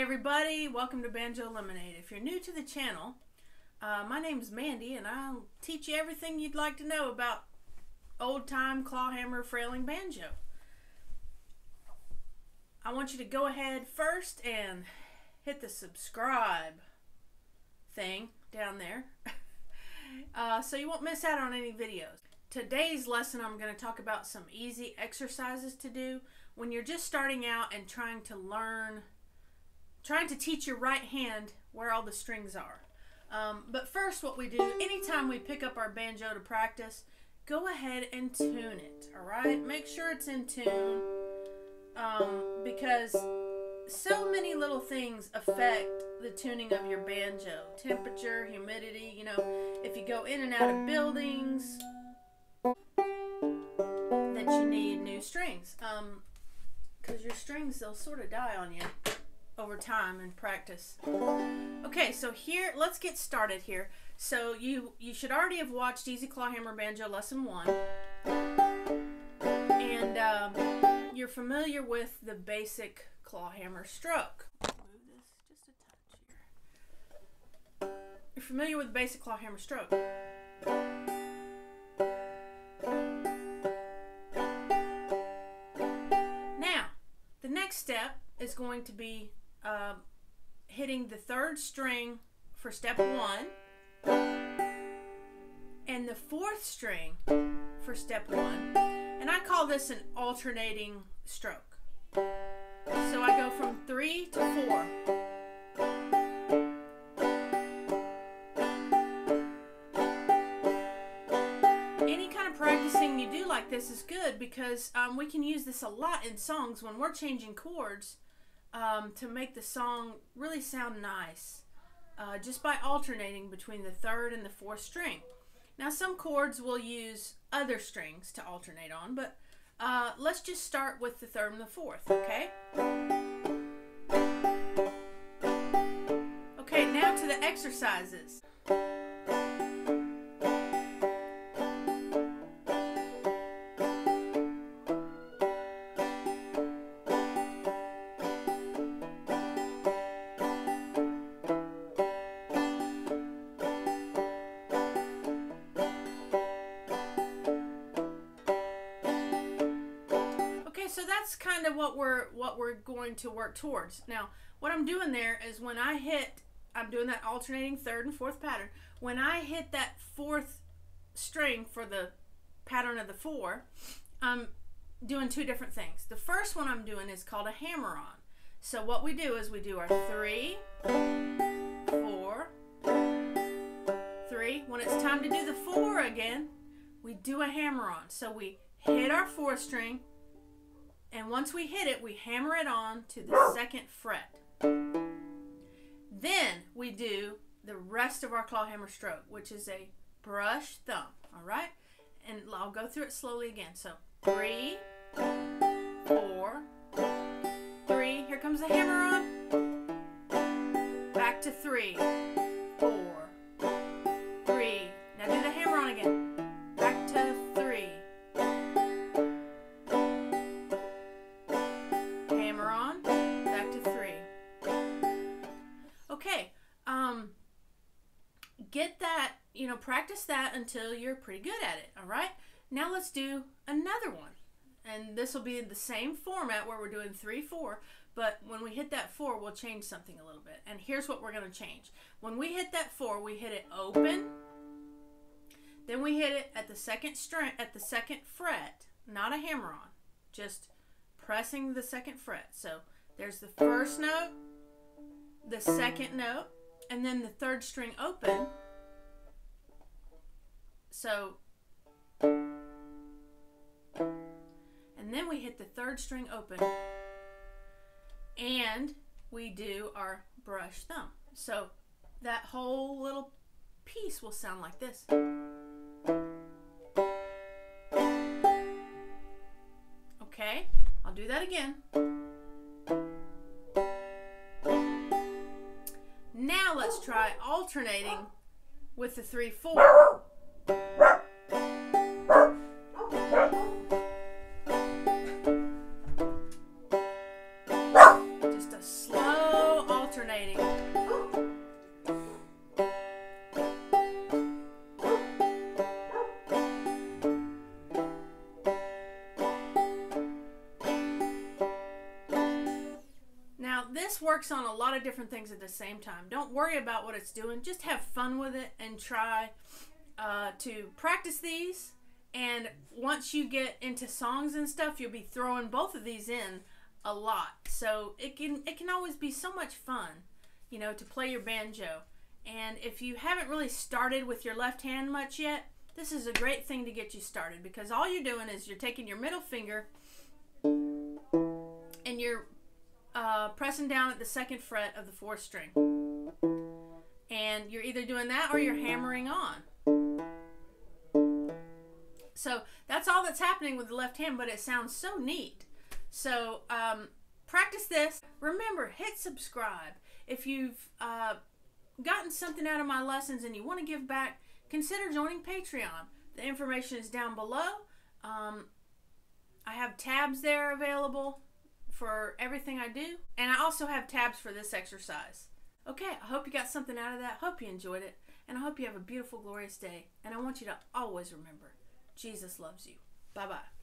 Hey everybody, welcome to Banjo Lemonade. If you're new to the channel, my name's Mandy and I'll teach you everything you'd like to know about old time claw hammer frailing banjo. I want you to go ahead first and hit the subscribe thing down there so you won't miss out on any videos. Today's lesson I'm going to talk about some easy exercises to do when you're just starting out and trying to teach your right hand where all the strings are. But first, what we do, anytime we pick up our banjo to practice, go ahead and tune it, all right? Make sure it's in tune because so many little things affect the tuning of your banjo. Temperature, humidity, you know, if you go in and out of buildings, that you need new strings. Because your strings, they'll sort of die on you over time and practice. Okay, so here, let's get started here. So you should already have watched Easy Claw Hammer Banjo Lesson 1. And you're familiar with the basic claw hammer stroke. Move this just a touch here. You're familiar with the basic claw hammer stroke. Now, the next step is going to be hitting the third string for step one and the fourth string for step one, and I call this an alternating stroke. So I go from 3 to 4, any kind of practicing you do like this is good because we can use this a lot in songs when we're changing chords. To make the song really sound nice just by alternating between the third and the fourth string. Now some chords will use other strings to alternate on, but let's just start with the third and the fourth, okay? Okay, now to the exercises. That's kind of what we're going to work towards. Now, what I'm doing there is when I hit, I'm doing that alternating third and fourth pattern. When I hit that fourth string for the pattern of the four, I'm doing two different things. The first one I'm doing is called a hammer-on. So what we do is we do our 3, 4, 3. When it's time to do the four again, we do a hammer-on. So we hit our fourth string, and once we hit it, we hammer it on to the second fret. Then we do the rest of our claw hammer stroke, which is a brush thumb, all right? And I'll go through it slowly again. So 3, 4, 3. Here comes the hammer on. Back to 3, 4, 3. Now do the hammer on again. Get that, you know, practice that until you're pretty good at it, all right? Now let's do another one. And this will be in the same format where we're doing 3, 4, but when we hit that 4, we'll change something a little bit. And here's what we're going to change. When we hit that 4, we hit it open. Then we hit it at the second string, at the second fret, not a hammer on, just pressing the second fret. So there's the first note, the second note, and then the third string open. So, and then we hit the third string open and we do our brush thumb. So that whole little piece will sound like this. Okay, I'll do that again. Now let's try alternating with the 3, 4. Just a slow this works on a lot of different things at the same time. Don't worry about what it's doing. Just have fun with it and try to practice these. And once you get into songs and stuff, you'll be throwing both of these in a lot. So it can always be so much fun, you know, to play your banjo. And if you haven't really started with your left hand much yet, this is a great thing to get you started, because all you're doing is you're taking your middle finger and you're pressing down at the second fret of the fourth string. And you're either doing that or you're hammering on. So that's all that's happening with the left hand, but it sounds so neat. So practice this. Remember, hit subscribe. If you've gotten something out of my lessons and you want to give back, consider joining Patreon. The information is down below. I have tabs there available for everything I do. And I also have tabs for this exercise. Okay, I hope you got something out of that. Hope you enjoyed it. And I hope you have a beautiful, glorious day. And I want you to always remember, Jesus loves you. Bye-bye.